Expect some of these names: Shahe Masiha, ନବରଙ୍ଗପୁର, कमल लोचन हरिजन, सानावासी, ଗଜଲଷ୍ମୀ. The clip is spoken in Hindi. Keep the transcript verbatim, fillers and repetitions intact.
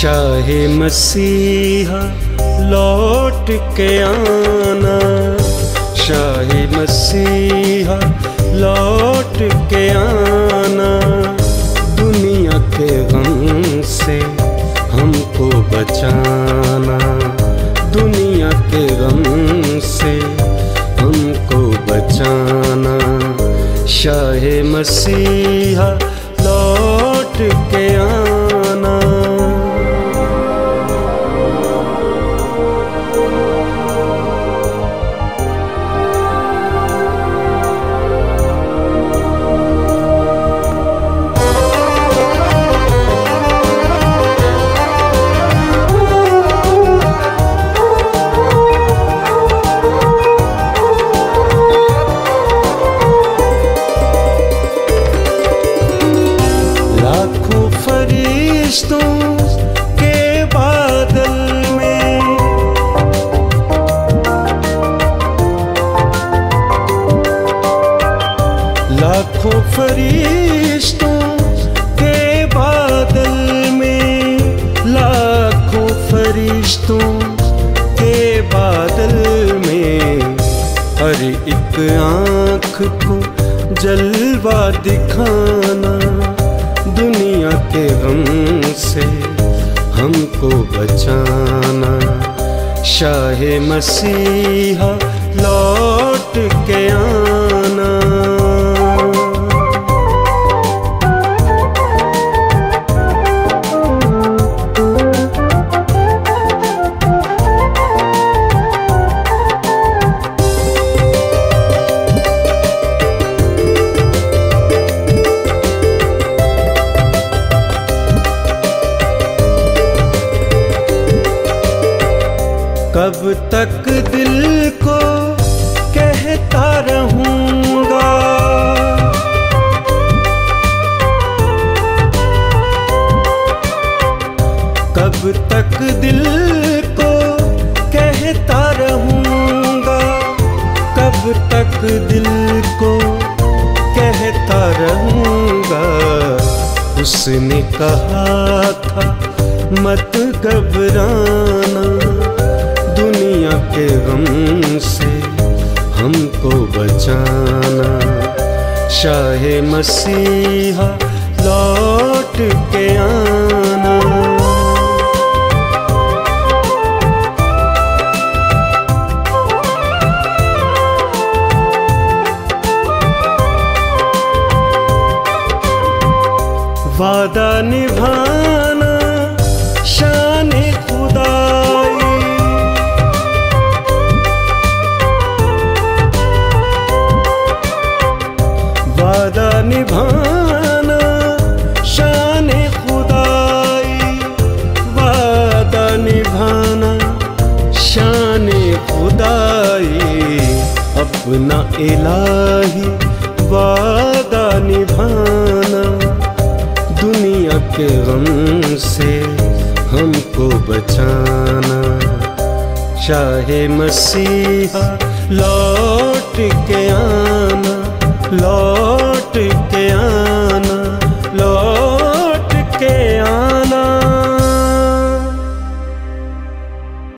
शाहे मसीहा लौट के आना, शाहे मसीहा लौट के आना। दुनिया के गम से हमको बचाना, दुनिया के गम से हमको बचाना। शाहे मसीहा लौट के आना। फरिश्तों के बादल में, लाखों फरिश्तों के बादल में, लाखों फरिश्तों के बादल में। हर एक आँख को जलवा दिखाना, दुनिया के गम से हमको बचाना। शाहे मसीहा लौट के आना। कब तक दिल को कहता रहूँगा, कब तक दिल को कहता रहूँगा, कब तक दिल को कहता रहूँगा। उसने कहा था मत घबराना, दुनिया के गम से हमको बचाना। शाहे मसीहा लौट के आना। वादा निभाना शाने खुदा, वादा निभाना शाने खुदाई, वादा निभाना शाने खुदाई। अपना इलाही वादा निभाना, दुनिया के गम से हमको बचाना। शाहे मसीहा लौट के आना।